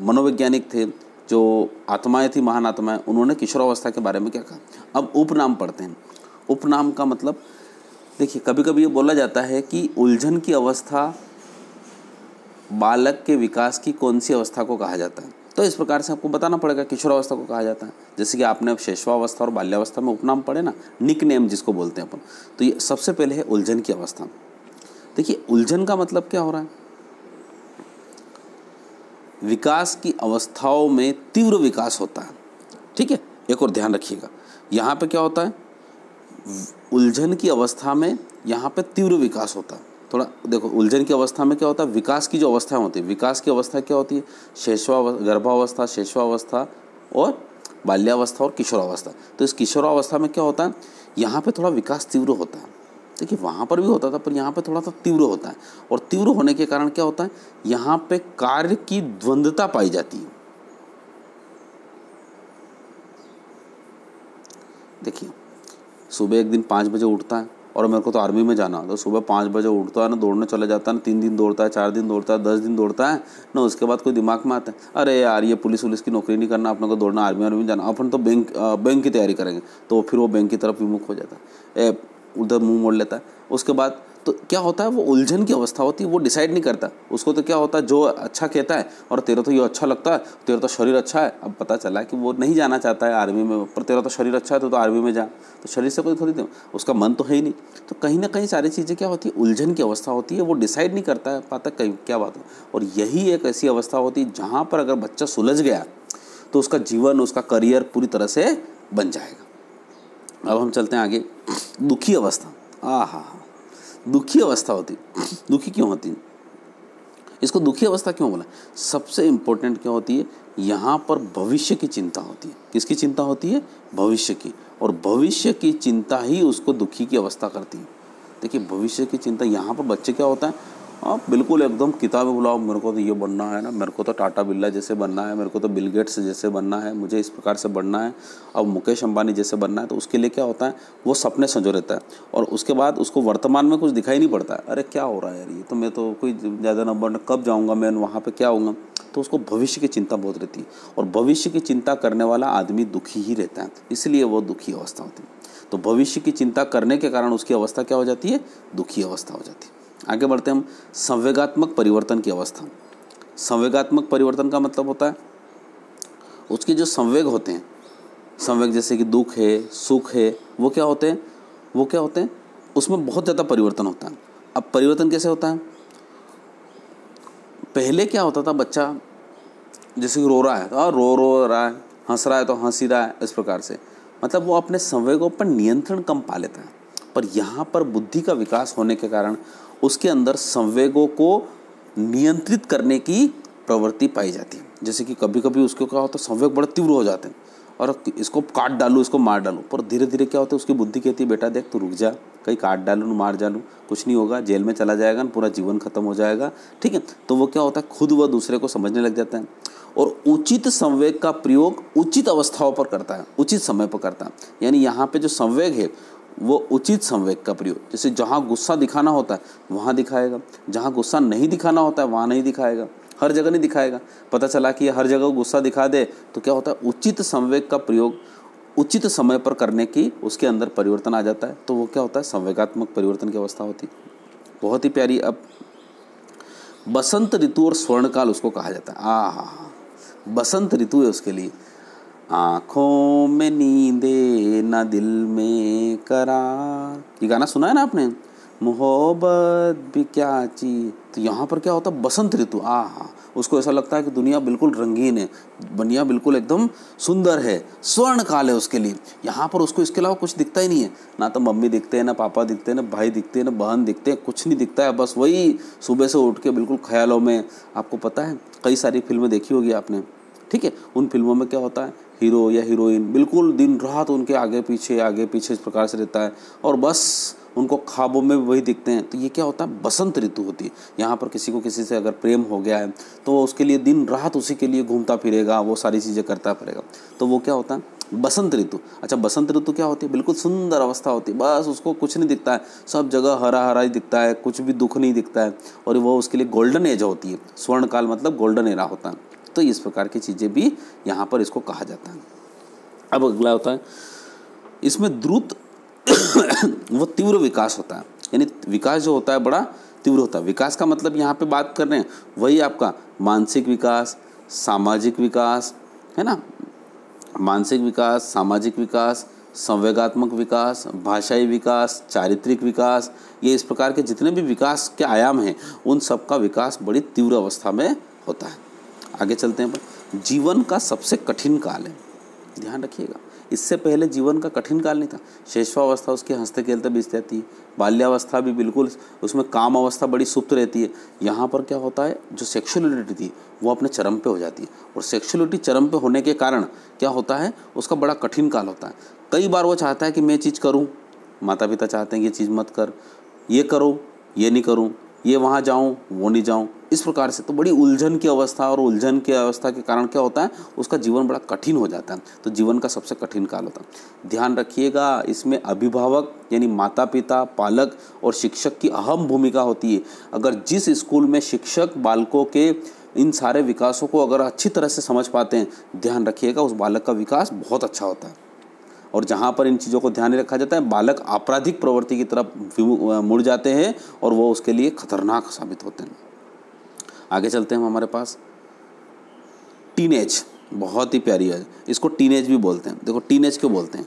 मनोवैज्ञानिक थे, जो आत्माएं थी, महान आत्माएं, उन्होंने किशोरावस्था के बारे में क्या कहा। अब उपनाम पढ़ते हैं। उपनाम का मतलब देखिए, कभी कभी ये बोला जाता है कि उलझन की अवस्था बालक के विकास की कौन सी अवस्था को कहा जाता है। तो इस प्रकार से आपको बताना पड़ेगा किशोरावस्था को कहा जाता है। जैसे कि आपने अब शैशवावस्था और बाल्यावस्था में उपनाम पढ़े ना, निक नेम जिसको बोलते हैं अपन, तो ये सबसे पहले है उलझन की अवस्था। देखिए उलझन का मतलब क्या हो रहा है, विकास की अवस्थाओं में तीव्र विकास होता है। ठीक है, एक और ध्यान रखिएगा, यहाँ पे क्या होता है, उलझन की अवस्था में यहाँ पे तीव्र विकास होता है। थोड़ा देखो, उलझन की अवस्था में क्या होता है, विकास की जो अवस्थाएं होती है, विकास की अवस्था क्या होती है, शैशवा गर्भावस्था, शैशवावस्था और बाल्यावस्था और किशोरावस्था। तो इस किशोरावस्था में क्या होता है, यहाँ पे थोड़ा विकास तीव्र होता है। देखिए वहाँ पर भी होता था, पर यहाँ पे थोड़ा सा तीव्र होता है, और तीव्र होने के कारण क्या होता है, यहाँ पे कार्य की द्वंद्वता पाई जाती है। देखिए सुबह एक दिन पाँच बजे उठता है और मेरे को तो आर्मी में जाना, तो सुबह पाँच बजे उठता है ना, दौड़ने चला जाता है ना, तीन दिन दौड़ता है, चार दिन दौड़ता है, दस दिन दौड़ता है ना, उसके बाद कोई दिमाग में आता है अरे यार ये पुलिस पुलिस की नौकरी नहीं करना, अपने को दौड़ना आर्मी आर्मी में जाना, अपन तो बैंक बैंक की तैयारी करेंगे, तो फिर वो बैंक की तरफ विमुख हो जाता है, ए उधर मुंह मोड़ लेता है। उसके बाद तो क्या होता है, वो उलझन की अवस्था होती है, वो डिसाइड नहीं करता। उसको तो क्या होता है, जो अच्छा कहता है और तेरा तो ये अच्छा लगता है, तेरा तो शरीर अच्छा है, अब पता चला कि वो नहीं जाना चाहता है आर्मी में, पर तेरा तो शरीर अच्छा है तो, तो आर्मी में जा, तो शरीर से कोई थोड़ी, उसका मन तो है ही नहीं। तो कहीं ना कहीं सारी चीज़ें क्या होती है, उलझन की अवस्था होती है, वो डिसाइड नहीं करता है पाता कहीं क्या बात है। और यही एक ऐसी अवस्था होती है जहाँ पर अगर बच्चा सुलझ गया तो उसका जीवन, उसका करियर पूरी तरह से बन जाएगा। अब हम चलते हैं आगे, दुखी अवस्था। आ हा हा, दुखी अवस्था होती, दुखी क्यों होती, इसको दुखी अवस्था क्यों बोला, सबसे इम्पोर्टेंट क्या होती है, यहाँ पर भविष्य की चिंता होती है। किसकी चिंता होती है, भविष्य की, और भविष्य की चिंता ही उसको दुखी की अवस्था करती है। देखिए भविष्य की चिंता, यहाँ पर बच्चे क्या होता है, आप बिल्कुल एकदम किताबें बुलाओ, मेरे को तो ये बनना है ना, मेरे को तो टाटा बिल्ला जैसे बनना है, मेरे को तो बिलगेट्स जैसे बनना है, मुझे इस प्रकार से बनना है, अब मुकेश अंबानी जैसे बनना है। तो उसके लिए क्या होता है, वो सपने संजो रहता है, और उसके बाद उसको वर्तमान में कुछ दिखाई नहीं पड़ता है, अरे क्या हो रहा है यार, ये तो मैं तो कोई ज़्यादा ना बन, कब जाऊँगा मैं वहाँ पर, क्या होऊंगा, तो उसको भविष्य की चिंता बहुत रहती है। और भविष्य की चिंता करने वाला आदमी दुखी ही रहता है, इसलिए वो दुखी अवस्था होती है। तो भविष्य की चिंता करने के कारण उसकी अवस्था क्या हो जाती है, दुखी अवस्था हो जाती है। आगे बढ़ते हैं हम, संवेगात्मक परिवर्तन की अवस्था। संवेगात्मक परिवर्तन का मतलब होता है उसके जो संवेग होते हैं, संवेग जैसे कि दुख है, सुख है, वो क्या होते हैं, वो क्या होते हैं, उसमें बहुत ज़्यादा परिवर्तन होता है। अब परिवर्तन कैसे होता है, पहले क्या होता था, बच्चा जैसे कि रो रहा है तो रो रो रहा है, हंस रहा है तो हंसी रहा है, इस प्रकार से, मतलब वो अपने संवेगों पर नियंत्रण कम पा लेता है। पर यहाँ पर बुद्धि का विकास होने के कारण उसके अंदर संवेगों को नियंत्रित करने की प्रवृत्ति पाई जाती है। जैसे कि कभी कभी उसको क्या होता है, संवेग बड़े तीव्र हो जाते हैं और इसको काट डालूँ, इसको मार डालूँ, पर धीरे धीरे क्या होता है, उसकी बुद्धि कहती है बेटा देख तू रुक जा, कहीं काट डालूँ मार डालूँ कुछ नहीं होगा, जेल में चला जाएगा, पूरा जीवन खत्म हो जाएगा। ठीक है, तो वो क्या होता है, खुद व दूसरे को समझने लग जाता है और उचित संवेग का प्रयोग उचित अवस्थाओं पर करता है, उचित समय पर करता है। यानी यहाँ पर जो संवेग है वो उचित संवेग का प्रयोग, जैसे जहाँ गुस्सा दिखाना होता है वहाँ दिखाएगा, जहाँ गुस्सा नहीं दिखाना होता है वहाँ नहीं दिखाएगा, हर जगह नहीं दिखाएगा। पता चला कि हर जगह गुस्सा दिखा दे तो क्या होता है, उचित संवेग का प्रयोग उचित समय पर करने की उसके अंदर परिवर्तन आ जाता है। तो वो क्या होता है, संवेगात्मक परिवर्तन की अवस्था होती है, बहुत ही प्यारी। अब बसंत ऋतु और स्वर्णकाल उसको कहा जाता है। आ हा, बसंत ऋतु है उसके लिए, आँखों में नींदे ना दिल में करार, ये गाना सुना है ना आपने, मोहब्बत भी क्या चीज। तो यहाँ पर क्या होता है, बसंत ऋतु, आहा, उसको ऐसा लगता है कि दुनिया बिल्कुल रंगीन है, दुनिया बिल्कुल एकदम सुंदर है, स्वर्ण काल है उसके लिए। यहाँ पर उसको इसके अलावा कुछ दिखता ही नहीं है, ना तो मम्मी दिखते हैं, ना पापा दिखते हैं, ना भाई दिखते हैं, ना बहन दिखते हैं, कुछ नहीं दिखता है। बस वही सुबह से उठ के बिल्कुल ख्यालों में, आपको पता है कई सारी फिल्में देखी होगी आपने, ठीक है, उन फिल्मों में क्या होता है, हीरो या हीरोइन बिल्कुल दिन रात उनके आगे पीछे आगे पीछे इस प्रकार से रहता है और बस उनको ख्वाबों में वही दिखते हैं। तो ये क्या होता है, बसंत ऋतु होती है। यहाँ पर किसी को किसी से अगर प्रेम हो गया है तो उसके लिए दिन रात उसी के लिए घूमता फिरेगा, वो सारी चीज़ें करता फिरेगा, तो वो क्या होता है, बसंत ऋतु। अच्छा, बसंत ऋतु क्या होती है, बिल्कुल सुंदर अवस्था होती है, बस उसको कुछ नहीं दिखता है, सब जगह हरा हरा ही दिखता है, कुछ भी दुख नहीं दिखता है, और वो उसके लिए गोल्डन एज होती है। स्वर्ण काल मतलब गोल्डन एरा होता है। तो इस प्रकार की चीज़ें भी यहाँ पर इसको कहा जाता है। अब अगला होता है, इसमें द्रुत वो तीव्र विकास होता है, यानी विकास जो होता है बड़ा तीव्र होता है। विकास का मतलब यहाँ पे बात कर रहे हैं वही आपका मानसिक विकास, सामाजिक विकास, है ना, मानसिक विकास, सामाजिक विकास, संवेगात्मक विकास, भाषाई विकास, चारित्रिक विकास, ये इस प्रकार के जितने भी विकास के आयाम हैं उन सब का विकास बड़ी तीव्र अवस्था में होता है। आगे चलते हैं पर जीवन का सबसे कठिन काल है, ध्यान रखिएगा। इससे पहले जीवन का कठिन काल नहीं था। शैशवावस्था उसकी हंसते खेलते बीत जाती है, बाल्यावस्था भी बिल्कुल उसमें काम अवस्था बड़ी सुप्त रहती है। यहाँ पर क्या होता है, जो सेक्सुअलिटी थी वो अपने चरम पे हो जाती है, और सेक्सुअलिटी चरम पे होने के कारण क्या होता है, उसका बड़ा कठिन काल होता है। कई बार वो चाहता है कि मैं चीज़ करूँ, माता पिता चाहते हैं ये चीज़ मत कर, ये करो, ये नहीं करूँ, ये वहाँ जाऊँ, वो नहीं जाऊँ, इस प्रकार से तो बड़ी उलझन की अवस्था, और उलझन की अवस्था के कारण क्या होता है, उसका जीवन बड़ा कठिन हो जाता है। तो जीवन का सबसे कठिन काल होता है, ध्यान रखिएगा। इसमें अभिभावक यानी माता पिता, पालक और शिक्षक की अहम भूमिका होती है। अगर जिस स्कूल में शिक्षक बालकों के इन सारे विकासों को अगर अच्छी तरह से समझ पाते हैं, ध्यान रखिएगा, उस बालक का विकास बहुत अच्छा होता है। और जहाँ पर इन चीज़ों को ध्यान नहीं रखा जाता है, बालक आपराधिक प्रवृत्ति की तरफ मुड़ जाते हैं और वो उसके लिए खतरनाक साबित होते हैं। आगे चलते हैं, हमारे पास टीनेज, बहुत ही प्यारी है, इसको टीनेज भी बोलते हैं। देखो टीनेज क्यों बोलते हैं,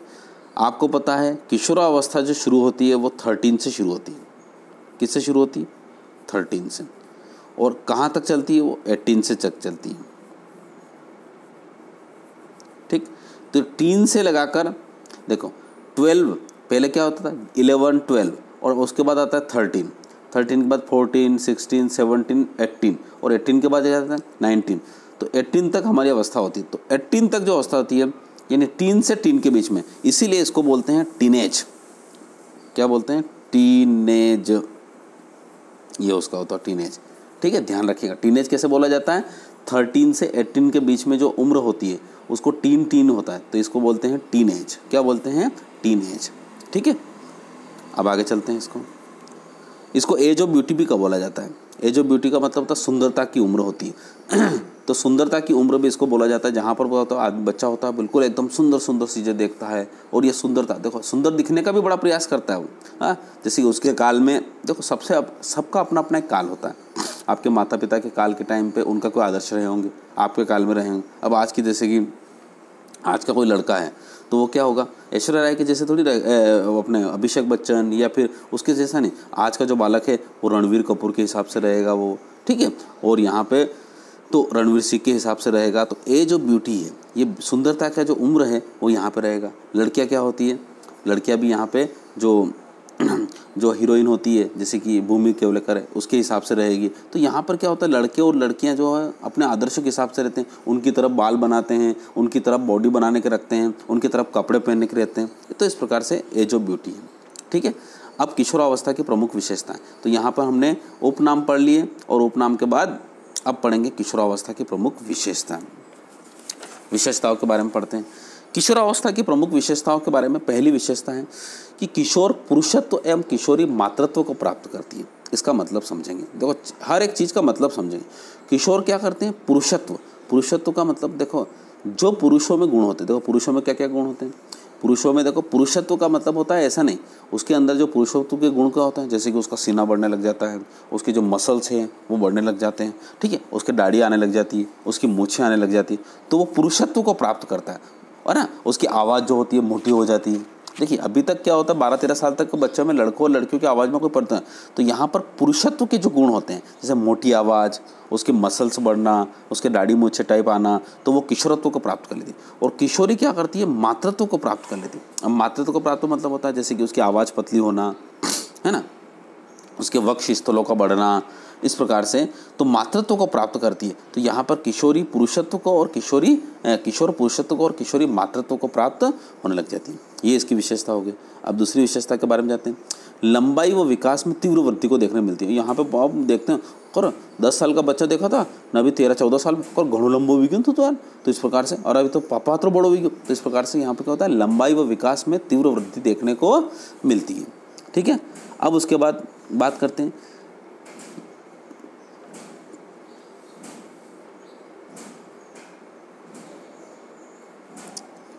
आपको पता है किशोरावस्था जो शुरू होती है वो थर्टीन से शुरू होती है। किससे शुरू होती है? थर्टीन से। और कहाँ तक चलती है वो? एटीन से तक चलती है। ठीक, तो टीन से लगाकर देखो ट्वेल्व, पहले क्या होता था इलेवन, ट्वेल्व, और उसके बाद आता है थर्टीन, थर्टीन के बाद फोर्टीन, सिक्सटीन, सेवनटीन, एट्टीन, और एट्टीन के बाद जाता है नाइनटीन। तो एट्टीन तक हमारी अवस्था होती है। तो एट्टीन तक जो अवस्था होती है यानी टीन से टीन के बीच में, इसीलिए इसको बोलते हैं टीनेज। क्या बोलते हैं? टीनेज, ये उसका होता है टीनेज। ठीक है, ध्यान रखिएगा। टीनेज कैसे बोला जाता है? थर्टीन से एट्टीन के बीच में जो उम्र होती है उसको टीन टीन होता है, तो इसको बोलते हैं टीनेज। क्या बोलते हैं? टीनेज। ठीक है, अब आगे चलते हैं। इसको इसको एज ऑफ ब्यूटी भी कब बोला जाता है? एज ऑफ ब्यूटी का मतलब होता है सुंदरता की उम्र होती है। तो सुंदरता की उम्र भी इसको बोला जाता है, जहाँ पर बोला तो बच्चा होता है बिल्कुल एकदम सुंदर सुंदर चीज़ें देखता है, और ये सुंदरता, देखो सुंदर दिखने का भी बड़ा प्रयास करता है वो। हाँ, जैसे कि उसके काल में देखो सबसे अब सबका अपना अपना एक काल होता है। आपके माता पिता के काल के टाइम पे उनका कोई आदर्श रहे होंगे, आपके काल में रहे होंगे। अब आज की जैसे कि आज का कोई लड़का है तो वो क्या होगा, ऐश्वर्या राय के जैसे थोड़ी, अपने अभिषेक बच्चन या फिर उसके जैसा नहीं। आज का जो बालक है वो रणवीर कपूर के हिसाब से रहेगा वो, ठीक है, और यहाँ पे तो रणवीर सिंह के हिसाब से रहेगा। तो एज ऑफ ब्यूटी है, ये सुंदरता का जो उम्र है वो यहाँ पे रहेगा। लड़कियाँ क्या होती है, लड़कियाँ भी यहाँ पे जो जो हीरोइन होती है जैसे कि भूमि केवलकर है, उसके हिसाब से रहेगी। तो यहाँ पर क्या होता है, लड़के और लड़कियाँ जो है अपने आदर्शों के हिसाब से रहते हैं, उनकी तरफ बाल बनाते हैं, उनकी तरफ बॉडी बनाने के रखते हैं, उनकी तरफ कपड़े पहनने के रहते हैं। तो इस प्रकार से एज ऑफ ब्यूटी है। ठीक है, अब किशोरावस्था की प्रमुख विशेषताएँ, तो यहाँ पर हमने उपनाम पढ़ लिए, और उपनाम के बाद अब पढ़ेंगे किशोरावस्था की प्रमुख विशेषताएँ। विशेषताओं के बारे में पढ़ते हैं। किशोरावस्था की प्रमुख विशेषताओं के बारे में पहली विशेषता है कि किशोर पुरुषत्व एवं किशोरी मातृत्व को प्राप्त करती है। इसका मतलब समझेंगे, देखो हर एक चीज़ का मतलब समझेंगे। किशोर क्या करते हैं? पुरुषत्व, पुरुषत्व का मतलब देखो जो पुरुषों में गुण होते हैं, देखो पुरुषों में क्या क्या गुण होते हैं। पुरुषों में देखो पुरुषत्व का मतलब होता है ऐसा नहीं, उसके अंदर जो पुरुषत्व के गुण का होता है, जैसे कि उसका सीना बढ़ने लग जाता है, उसके जो मसल्स हैं वो बढ़ने लग जाते हैं, ठीक है, उसके दाढ़ी आने लग जाती है, उसकी मूछें आने लग जाती है, तो वो पुरुषत्व को प्राप्त करता है। और ना उसकी आवाज़ जो होती है मोटी हो जाती है। देखिए अभी तक क्या होता है, बारह तेरह साल तक के बच्चों में लड़कों और लड़कियों की आवाज़ में कोई पड़ता है। तो यहाँ पर पुरुषत्व के जो गुण होते हैं, जैसे मोटी आवाज़, उसके मसल्स बढ़ना, उसके दाढ़ी मूछे टाइप आना, तो वो किशोरत्व को प्राप्त कर लेती है। और किशोरी क्या करती है? मातृत्व को प्राप्त कर लेती है। अब मातृत्व को प्राप्त मतलब होता है जैसे कि उसकी आवाज़ पतली होना, है ना, उसके वक्ष स्थलों का बढ़ना, इस प्रकार से तो मातृत्व को प्राप्त करती है। तो यहाँ पर किशोरी पुरुषत्व को और किशोरी किशोर पुरुषत्व को और किशोरी मातृत्व को प्राप्त होने लग जाती है। ये इसकी विशेषता हो गई। अब दूसरी विशेषता के बारे में जाते हैं। लंबाई व विकास में तीव्र वृद्धि को देखने मिलती है। यहाँ पे आप देखते हैं, और दस साल का बच्चा देखा था न, अभी तेरह चौदह साल में और घणो लंबो हुई गयो तो यार, तो इस प्रकार से, और अभी तो पापा हाथों बड़ो हुई गयो। तो इस प्रकार से यहाँ पर क्या होता है, लंबाई व विकास में तीव्र वृद्धि देखने को मिलती है। ठीक है, अब उसके बाद बात करते हैं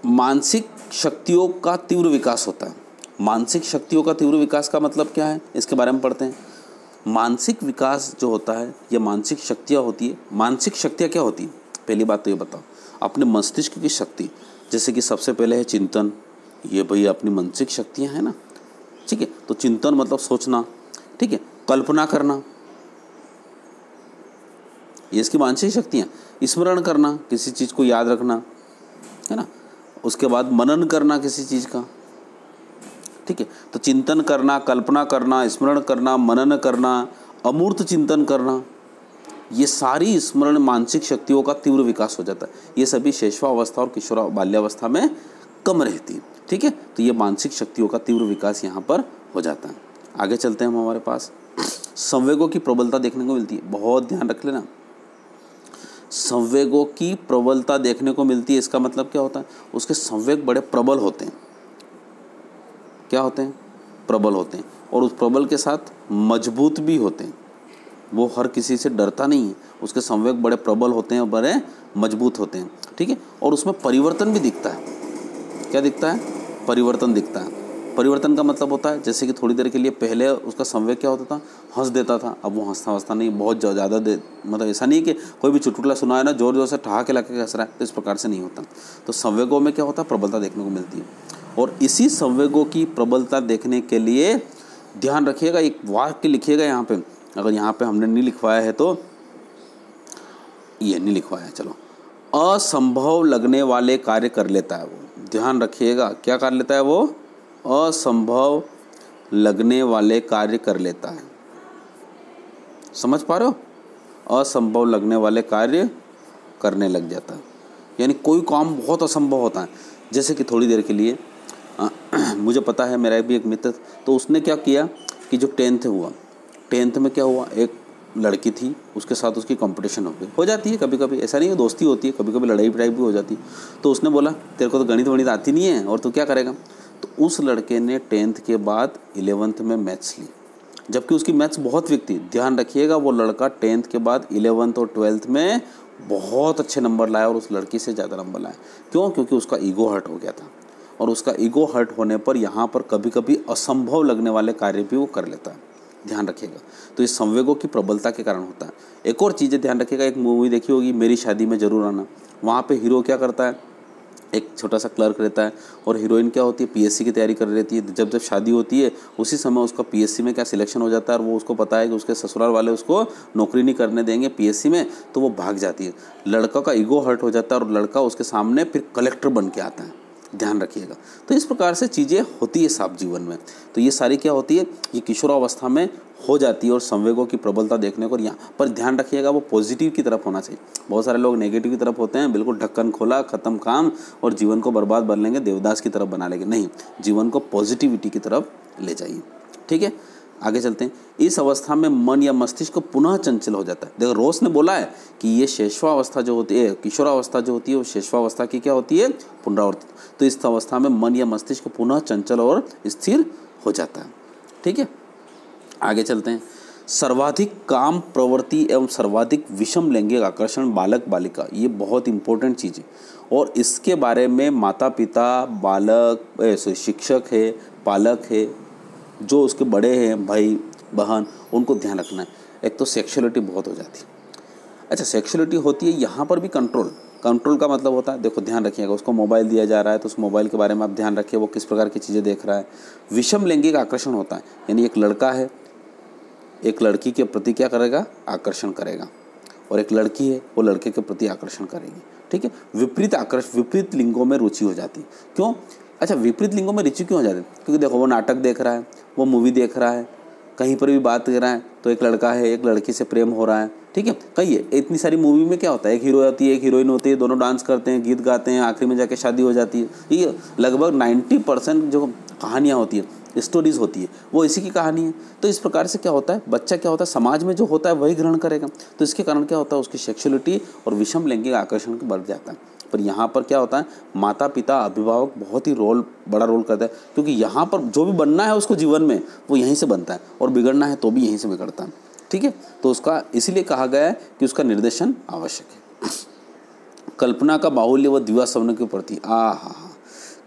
मानसिक शक्तियों का तीव्र विकास होता है। मानसिक शक्तियों का तीव्र विकास का मतलब क्या है, इसके बारे में पढ़ते हैं। मानसिक विकास जो होता है, यह मानसिक शक्तियाँ होती है। मानसिक शक्तियाँ क्या होती है? पहली बात तो ये बताओ अपने मस्तिष्क की शक्ति, जैसे कि सबसे पहले है चिंतन, ये भाई अपनी मानसिक शक्तियाँ हैं ना, ठीक है। तो चिंतन मतलब सोचना, ठीक है, कल्पना करना, ये इसकी मानसिक शक्तियाँ, स्मरण करना, किसी चीज़ को याद रखना, है ना, उसके बाद मनन करना किसी चीज़ का, ठीक है। तो चिंतन करना, कल्पना करना, स्मरण करना, मनन करना, अमूर्त चिंतन करना, ये सारी स्मरण मानसिक शक्तियों का तीव्र विकास हो जाता है। ये सभी शैशवावस्था और किशोर बाल्यावस्था में कम रहती है, ठीक है। तो ये मानसिक शक्तियों का तीव्र विकास यहाँ पर हो जाता है। आगे चलते हैं हम, हमारे पास संवेगों की प्रबलता देखने को मिलती है। बहुत ध्यान रख लेना, संवेगों की प्रबलता देखने को मिलती है, इसका मतलब क्या होता है, उसके संवेग बड़े प्रबल होते हैं, क्या होते हैं, प्रबल होते हैं, और उस प्रबल के साथ मजबूत भी होते हैं। वो हर किसी से डरता नहीं है, उसके संवेग बड़े प्रबल होते हैं और बड़े मजबूत होते हैं, ठीक है। और उसमें परिवर्तन भी दिखता है, क्या दिखता है, परिवर्तन दिखता है। परिवर्तन का मतलब होता है जैसे कि थोड़ी देर के लिए पहले उसका संवेग क्या होता था, हंस देता था, अब वो हंसता हंसता नहीं, बहुत ज़्यादा दे, मतलब ऐसा नहीं कि कोई भी चुटकुला सुना है ना ज़ोर ज़ोर से ठहाके लगा के हंस रहा है, तो इस प्रकार से नहीं होता। तो संवेगों में क्या होता है, प्रबलता देखने को मिलती है। और इसी संवेगों की प्रबलता देखने के लिए ध्यान रखिएगा, एक वाक्य लिखिएगा यहाँ पर, अगर यहाँ पर हमने नहीं लिखवाया है तो ये नहीं लिखवाया है, चलो, असंभव लगने वाले कार्य कर लेता है वो, ध्यान रखिएगा, क्या कर लेता है वो, असंभव लगने वाले कार्य कर लेता है, समझ पा रहे हो, असंभव लगने वाले कार्य करने लग जाता है, यानी कोई काम बहुत असंभव होता है। जैसे कि थोड़ी देर के लिए आ, मुझे पता है, मेरा भी एक मित्र, तो उसने क्या किया कि जो टेंथ हुआ, टेंथ में क्या हुआ, एक लड़की थी, उसके साथ उसकी कंपटीशन हो गई, हो जाती है कभी कभी, ऐसा नहीं है, दोस्ती होती है, कभी कभी लड़ाई पिटाई भी हो जाती है। तो उसने बोला तेरे को तो गणित वणित आती नहीं है और तू क्या करेगा, तो उस लड़के ने टेंथ के बाद इलेवेंथ में मैथ्स ली, जबकि उसकी मैथ्स बहुत वीक थी। ध्यान रखिएगा, वो लड़का टेंथ के बाद इलेवेंथ और ट्वेल्थ में बहुत अच्छे नंबर लाया और उस लड़की से ज़्यादा नंबर लाया। क्यों? क्योंकि उसका ईगो हर्ट हो गया था, और उसका ईगो हर्ट होने पर यहाँ पर कभी कभी असंभव लगने वाले कार्य भी वो कर लेता है, ध्यान रखिएगा। तो ये संवेगों की प्रबलता के कारण होता है। एक और चीज़ें ध्यान रखिएगा, एक मूवी देखी होगी मेरी शादी में जरूर आना, वहाँ पर हीरो क्या करता है, एक छोटा सा क्लर्क रहता है और हीरोइन क्या होती है, पीएससी की तैयारी कर रहती है। जब जब शादी होती है उसी समय उसका पीएससी में क्या सिलेक्शन हो जाता है, और वो उसको पता है कि उसके ससुराल वाले उसको नौकरी नहीं करने देंगे पीएससी में, तो वो भाग जाती है। लड़का का ईगो हर्ट हो जाता है और लड़का उसके सामने फिर कलेक्टर बन के आता है, ध्यान रखिएगा। तो इस प्रकार से चीज़ें होती है साफ जीवन में। तो ये सारी क्या होती है, ये किशोरावस्था में हो जाती है, और संवेगों की प्रबलता देखने को। यहाँ पर ध्यान रखिएगा, वो पॉजिटिव की तरफ होना चाहिए। बहुत सारे लोग नेगेटिव की तरफ होते हैं, बिल्कुल ढक्कन खोला, ख़त्म काम, और जीवन को बर्बाद बन लेंगे, देवदास की तरफ बना लेंगे। नहीं, जीवन को पॉजिटिविटी की तरफ ले जाइए, ठीक है। आगे चलते हैं। इस अवस्था में मन या मस्तिष्क पुनः चंचल हो जाता है। देखो, रोस ने बोला है कि ये शैशवावस्था जो होती है, किशोरावस्था जो होती है, वो शैशवावस्था की क्या होती है, पुनरावर्तित। तो इस अवस्था में मन या मस्तिष्क पुनः चंचल और स्थिर हो जाता है, ठीक है। आगे चलते हैं। सर्वाधिक काम प्रवृत्ति एवं सर्वाधिक विषम लैंगिक आकर्षण बालक बालिका, ये बहुत इंपॉर्टेंट चीज़ है, और इसके बारे में माता पिता, बालक, शिक्षक है, पालक है, जो उसके बड़े हैं, भाई बहन, उनको ध्यान रखना है। एक तो सेक्सुअलिटी बहुत हो जाती है। अच्छा, सेक्सुअलिटी होती है, यहाँ पर भी कंट्रोल, कंट्रोल का मतलब होता है, देखो ध्यान रखिएगा, उसको मोबाइल दिया जा रहा है तो उस मोबाइल के बारे में आप ध्यान रखिए, वो किस प्रकार की चीज़ें देख रहा है। विषम लैंगिक आकर्षण होता है, यानी एक लड़का है, एक लड़की के प्रति क्या करेगा, आकर्षण करेगा, और एक लड़की है, वो लड़के के प्रति आकर्षण करेगी, ठीक है। विपरीत आकर्षण, विपरीत लिंगों में रुचि हो जाती है। क्यों? अच्छा, विपरीत लिंगों में रुचि क्यों हो जाती है? क्योंकि देखो, वो नाटक देख रहा है, वो मूवी देख रहा है, कहीं पर भी बात कर रहा है, तो एक लड़का है, एक लड़की से प्रेम हो रहा है, ठीक है। कहीं इतनी सारी मूवी में क्या होता है, एक हीरो होती है, एक हीरोइन होती है, दोनों डांस करते हैं, गीत गाते हैं, आखिरी में जाके शादी हो जाती है। ये लगभग नाइन्टी परसेंट जो कहानियाँ होती है, स्टोरीज़ होती है, वो इसी की कहानी है। तो इस प्रकार से क्या होता है, बच्चा क्या होता है, समाज में जो होता है वही ग्रहण करेगा। तो इसके कारण क्या होता है, उसकी सेक्सुअलिटी और विषम लैंगिक आकर्षण बढ़ जाता है। पर यहाँ पर क्या होता है, माता पिता, अभिभावक बहुत ही रोल, बड़ा रोल करता है, क्योंकि यहाँ पर जो भी बनना है उसको जीवन में, वो यहीं से बनता है, और बिगड़ना है तो भी यहीं से बिगड़ता है, ठीक है। तो उसका इसीलिए कहा गया है कि उसका निर्देशन आवश्यक है। कल्पना का बाहुल्य व दिवा सपने के प्रति, आ हा,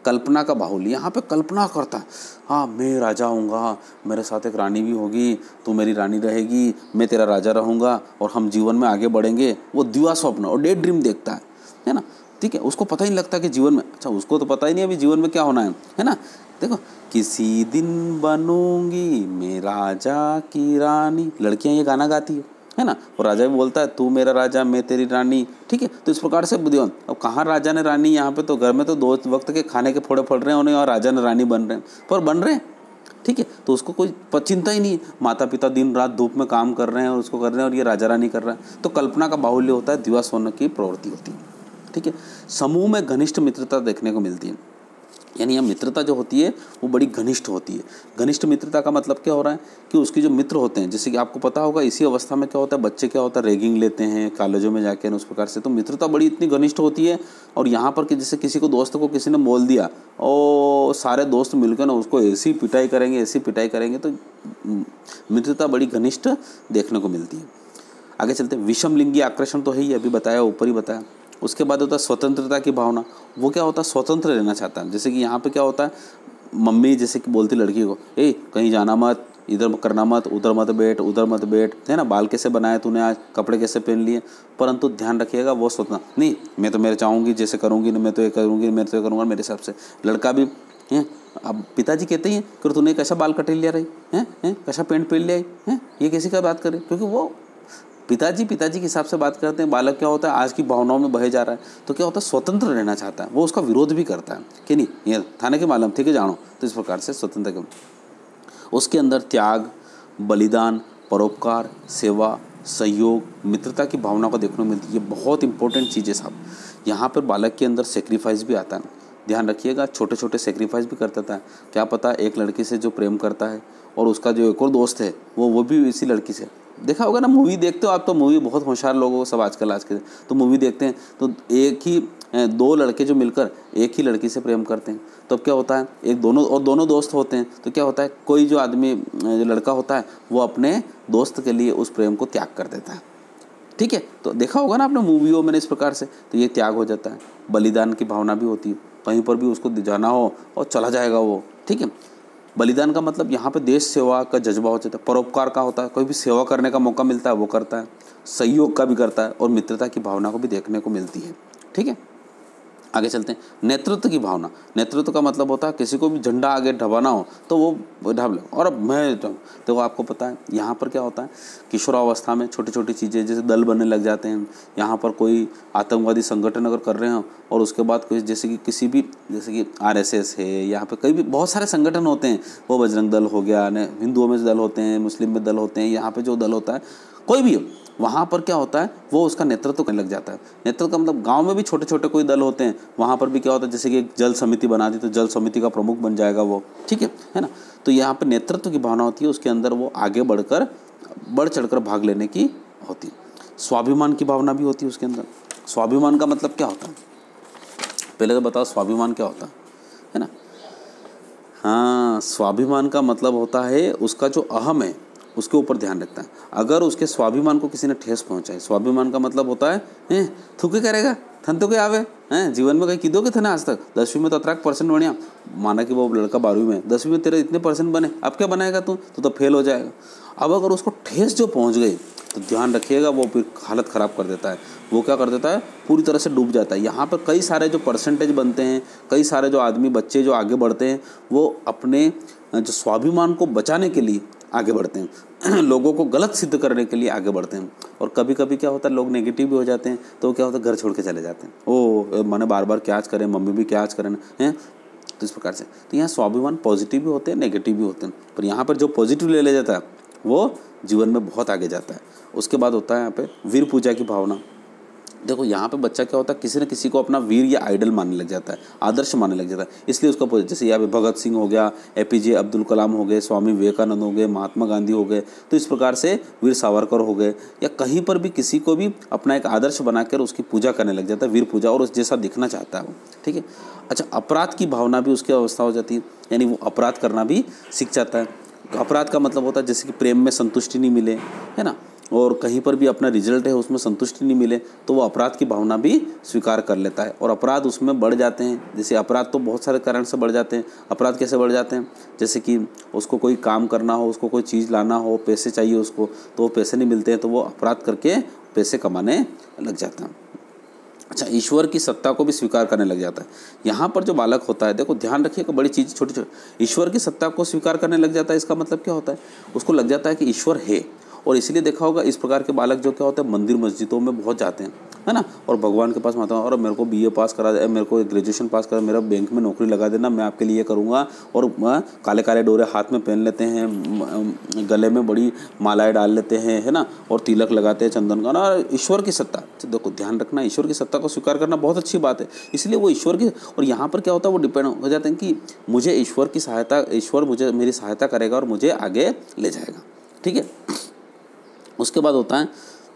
कल्पना का बाहुल्य, यहाँ पे कल्पना करता है, हाँ मैं राजा हूँगा, मेरे साथ एक रानी भी होगी, तू मेरी रानी रहेगी, मैं तेरा राजा रहूँगा और हम जीवन में आगे बढ़ेंगे। वो दिवा स्वप्न और डे ड्रीम देखता है, है ना, ठीक है। उसको पता ही नहीं लगता कि जीवन में, अच्छा उसको तो पता ही नहीं अभी जीवन में क्या होना है, है ना। देखो, किसी दिन बनूंगी मैं राजा की रानी, लड़कियाँ ये गाना गाती है है ना, और राजा भी बोलता है तू मेरा राजा मैं तेरी रानी, ठीक है। तो इस प्रकार से बुद्धिमान, अब कहाँ राजा ने रानी, यहाँ पे तो घर में तो दो वक्त के खाने के फोड़े पड़ रहे हैं उन्हें, और राजा ने रानी बन रहे हैं, पर बन रहे हैं, ठीक है। तो उसको कोई चिंता ही नहीं है, माता पिता दिन रात धूप में काम कर रहे हैं और उसको कर रहे हैं, और ये राजा रानी कर रहा है। तो कल्पना का बाहुल्य होता है, दिवा स्वप्न की प्रवृत्ति होती है, ठीक है। समूह में घनिष्ठ मित्रता देखने को मिलती है, यानी यह मित्रता जो होती है वो बड़ी घनिष्ठ होती है। घनिष्ठ मित्रता का मतलब क्या हो रहा है कि उसके जो मित्र होते हैं, जैसे कि आपको पता होगा इसी अवस्था में क्या होता है, बच्चे क्या होता है रैगिंग लेते हैं कॉलेजों में जाके, उस प्रकार से। तो मित्रता बड़ी इतनी घनिष्ठ होती है, और यहाँ पर कि जैसे किसी को दोस्त को किसी ने बोल दिया और सारे दोस्त मिलकर ना उसको ऐसी पिटाई करेंगे ऐसी पिटाई करेंगे, तो मित्रता बड़ी घनिष्ठ देखने को मिलती है। आगे चलते, विषम लिंगी आकर्षण तो है ही, अभी बताया ऊपर ही बताया। उसके बाद होता है स्वतंत्रता की भावना, वो क्या होता है स्वतंत्र रहना चाहता है। जैसे कि यहाँ पे क्या होता है, मम्मी जैसे कि बोलती लड़की को, ए कहीं जाना मत, इधर करना मत, उधर मत बैठ, उधर मत बैठ, है ना, बाल कैसे बनाए तूने आज, कपड़े कैसे पहन लिए। परंतु ध्यान रखिएगा वो स्वतंत्र नहीं, मैं तो मेरे चाहूँगी जैसे करूँगी, मैं तो ये करूँगी, मैं तो ये करूँगा मेरे हिसाब से। लड़का भी है, अब पिताजी कहते हैं कि तूने कैसा बाल कटे लिया रही है, कैसा पेंट पहन लिया है, ये किसी का बात करें, क्योंकि वो पिताजी पिताजी के हिसाब से बात करते हैं। बालक क्या होता है आज की भावनाओं में बहे जा रहा है, तो क्या होता है स्वतंत्र रहना चाहता है, वो उसका विरोध भी करता है कि नहीं ये थाने के मालूम ठीक है जानो। तो इस प्रकार से स्वतंत्र, उसके अंदर त्याग, बलिदान, परोपकार, सेवा, सहयोग, मित्रता की भावना को देखने को मिलती है। ये बहुत इंपॉर्टेंट चीज़ है साहब। यहाँ पर बालक के अंदर सेक्रीफाइस भी आता है, ध्यान रखिएगा, छोटे छोटे सेक्रीफाइस भी करता था। क्या पता एक लड़की से जो प्रेम करता है और उसका जो एक और दोस्त है वो वो भी इसी लड़की से, देखा होगा ना मूवी देखते हो आप, तो मूवी बहुत होशियार लोग हो सब आजकल आज के, तो मूवी देखते हैं तो एक ही दो लड़के जो मिलकर एक ही लड़की से प्रेम करते हैं, तब तो क्या होता है एक दोनों और दोनों दोस्त होते हैं, तो क्या होता है कोई जो आदमी जो लड़का होता है वो अपने दोस्त के लिए उस प्रेम को त्याग कर देता है, ठीक है। तो देखा होगा ना आपने मूवीओं में इस प्रकार से, तो ये त्याग हो जाता है। बलिदान की भावना भी होती है, कहीं पर भी उसको जाना हो और चला जाएगा वो, ठीक है। बलिदान का मतलब यहाँ पे देश सेवा का जज्बा हो जाता है। परोपकार का होता है, कोई भी सेवा करने का मौका मिलता है वो करता है, सहयोग का भी करता है, और मित्रता की भावना को भी देखने को मिलती है, ठीक है। आगे चलते हैं, नेतृत्व की भावना। नेतृत्व का मतलब होता है किसी को भी झंडा आगे ढबाना हो तो वो ढाब ले, और अब मैं तो आपको पता है यहाँ पर क्या होता है किशोरावस्था में छोटी छोटी चीज़ें जैसे दल बनने लग जाते हैं। यहाँ पर कोई आतंकवादी संगठन अगर कर रहे हो और उसके बाद कोई जैसे कि किसी भी जैसे कि आरएसएस है, यहाँ पर कई भी बहुत सारे संगठन होते हैं, वो बजरंग दल हो गया, हिंदुओं में दल होते हैं, मुस्लिम में दल होते हैं, यहाँ पर जो दल होता है कोई भी हो, वहाँ पर क्या होता है वो उसका नेतृत्व करने लग जाता है। नेतृत्व का मतलब गांव में भी छोटे छोटे कोई दल होते हैं, वहाँ पर भी क्या होता है जैसे कि एक जल समिति बना दी तो जल समिति का प्रमुख बन जाएगा वो, ठीक है है ना। तो यहाँ पर नेतृत्व की भावना होती है, उसके अंदर वो आगे बढ़कर बढ़ चढ़कर भाग लेने की होती है। स्वाभिमान की भावना भी होती है उसके अंदर। स्वाभिमान का मतलब क्या होता है पहले तो बताओ, स्वाभिमान क्या होता है है ना। हाँ, स्वाभिमान का मतलब होता है उसका जो अहम है उसके ऊपर ध्यान रखता है। अगर उसके स्वाभिमान को किसी ने ठेस पहुंचाए, स्वाभिमान का मतलब होता है थूके करेगा थन तो के आवे हैं, जीवन में कहीं कीधो के थे ना आज तक, दसवीं में तो अतराक परसेंट बनिया, माना कि वो लड़का बारहवीं में, दसवीं में तेरे इतने परसेंट बने, अब क्या बनाएगा तू, तो तो फेल हो जाएगा। अब अगर उसको ठेस जो पहुँच गई तो ध्यान रखिएगा वो फिर हालत ख़राब कर देता है, वो क्या कर देता है पूरी तरह से डूब जाता है। यहाँ पर कई सारे जो परसेंटेज बनते हैं, कई सारे जो आदमी बच्चे जो आगे बढ़ते हैं वो अपने जो स्वाभिमान को बचाने के लिए आगे बढ़ते हैं, लोगों को गलत सिद्ध करने के लिए आगे बढ़ते हैं। और कभी कभी क्या होता है लोग नेगेटिव भी हो जाते हैं, तो क्या होता है घर छोड़ के चले जाते हैं, ओ मैंने बार बार क्या आज करें, मम्मी भी क्या आज करें हैं। तो इस प्रकार से, तो यहाँ स्वाभिमान पॉजिटिव भी होते हैं नेगेटिव भी होते हैं, पर यहाँ पर जो पॉजिटिव ले ले जाता है वो जीवन में बहुत आगे जाता है। उसके बाद होता है यहाँ पर वीर पूजा की भावना। देखो यहाँ पे बच्चा क्या होता है किसी न किसी को अपना वीर या आइडल मानने लग जाता है, आदर्श मानने लग जाता है, इसलिए उसका जैसे यहाँ पे भगत सिंह हो गया, एपीजे अब्दुल कलाम हो गए, स्वामी विवेकानंद हो गए, महात्मा गांधी हो गए, तो इस प्रकार से वीर सावरकर हो गए, या कहीं पर भी किसी को भी अपना एक आदर्श बनाकर उसकी पूजा करने लग जाता है, वीर पूजा, और उस जैसा दिखना चाहता है वो, ठीक है। अच्छा, अपराध की भावना भी उसकी अवस्था हो जाती है, यानी वो अपराध करना भी सीख जाता है। अपराध का मतलब होता है जैसे कि प्रेम में संतुष्टि नहीं मिले, है ना, और कहीं पर भी अपना रिजल्ट है उसमें संतुष्टि नहीं मिले तो वो अपराध की भावना भी स्वीकार कर लेता है और अपराध उसमें बढ़ जाते हैं। जैसे अपराध तो बहुत सारे कारण से बढ़ जाते हैं। अपराध कैसे बढ़ जाते हैं? जैसे कि उसको कोई काम करना हो, उसको कोई चीज़ लाना हो, पैसे चाहिए उसको, तो वो पैसे नहीं मिलते हैं तो वो अपराध करके पैसे कमाने लग जाता है। अच्छा, ईश्वर की सत्ता को भी स्वीकार करने लग जाता है। यहाँ पर जो बालक होता है, देखो ध्यान रखिएगा, बड़ी चीज़ छोटी छोटी, ईश्वर की सत्ता को स्वीकार करने लग जाता है। इसका मतलब क्या होता है? उसको लग जाता है कि ईश्वर है, और इसलिए देखा होगा इस प्रकार के बालक जो क्या होते हैं मंदिर मस्जिदों में बहुत जाते हैं, है ना, और भगवान के पास माता, और मेरे को बीए पास करा दे, मेरे को ग्रेजुएशन पास करा, मेरा बैंक में नौकरी लगा देना, मैं आपके लिए करूँगा। और काले काले डोरे हाथ में पहन लेते हैं, गले में बड़ी मालाएं डाल लेते हैं, है ना, और तिलक लगाते हैं चंदन का। और ईश्वर की सत्ता, देखो ध्यान रखना, ईश्वर की सत्ता को स्वीकार करना बहुत अच्छी बात है। इसलिए वो ईश्वर की, और यहाँ पर क्या होता है वो डिपेंड हो जाते हैं कि मुझे ईश्वर की सहायता, ईश्वर मुझे मेरी सहायता करेगा और मुझे आगे ले जाएगा। ठीक है, उसके बाद होता है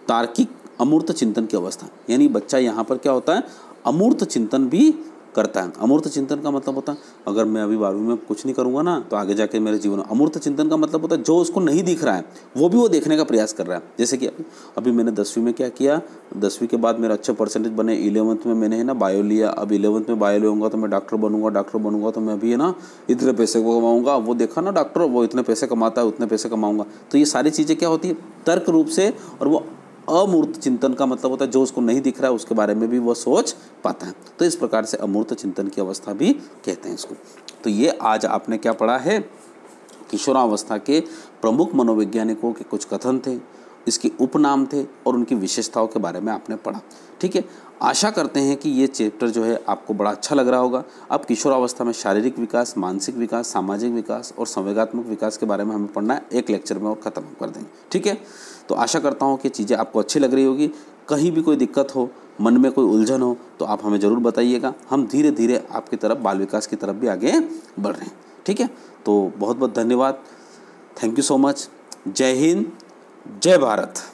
तार्किक अमूर्त चिंतन की अवस्था, यानी बच्चा यहाँ पर क्या होता है अमूर्त चिंतन भी करता है। अमूर्त चिंतन का मतलब होता है अगर मैं अभी बारहवीं में कुछ नहीं करूँगा ना तो आगे जाके मेरे जीवन में, अमूर्त चिंतन का मतलब होता है जो उसको नहीं दिख रहा है वो भी वो देखने का प्रयास कर रहा है। जैसे कि अभी मैंने दसवीं में क्या किया, दसवीं के बाद मेरा अच्छे परसेंटेज बने, इलेवंथ में मैंने है ना बायो लिया, अब इलेवंथ में बायो लूँगा तो मैं डॉक्टर बनूंगा, डॉक्टर बनूंगा तो मैं अभी है ना इतने पैसे कमाऊँगा, वो देखा ना डॉक्टर वो इतने पैसे कमाता है उतने पैसे कमाऊँगा। तो ये सारी चीज़ें क्या होती है तर्क रूप से, और वो अमूर्त चिंतन का मतलब होता है जो उसको नहीं दिख रहा है उसके बारे में भी वह सोच पाता है। तो इस प्रकार से अमूर्त चिंतन की अवस्था भी कहते हैं इसको। तो ये आज आपने क्या पढ़ा है, किशोरावस्था के प्रमुख मनोवैज्ञानिकों के कुछ कथन थे, इसके उपनाम थे और उनकी विशेषताओं के बारे में आपने पढ़ा। ठीक है, आशा करते हैं कि ये चैप्टर जो है आपको बड़ा अच्छा लग रहा होगा। अब किशोरावस्था में शारीरिक विकास, मानसिक विकास, सामाजिक विकास और संवेगात्मक विकास के बारे में हमें पढ़ना है, एक लेक्चर में और ख़त्म कर देंगे। ठीक है, तो आशा करता हूँ कि चीज़ें आपको अच्छी लग रही होगी। कहीं भी कोई दिक्कत हो, मन में कोई उलझन हो तो आप हमें ज़रूर बताइएगा, हम धीरे धीरे आपकी तरफ, बाल विकास की तरफ भी आगे बढ़ रहे हैं। ठीक है, तो बहुत बहुत धन्यवाद, थैंक यू सो मच, जय हिंद, जय भारत।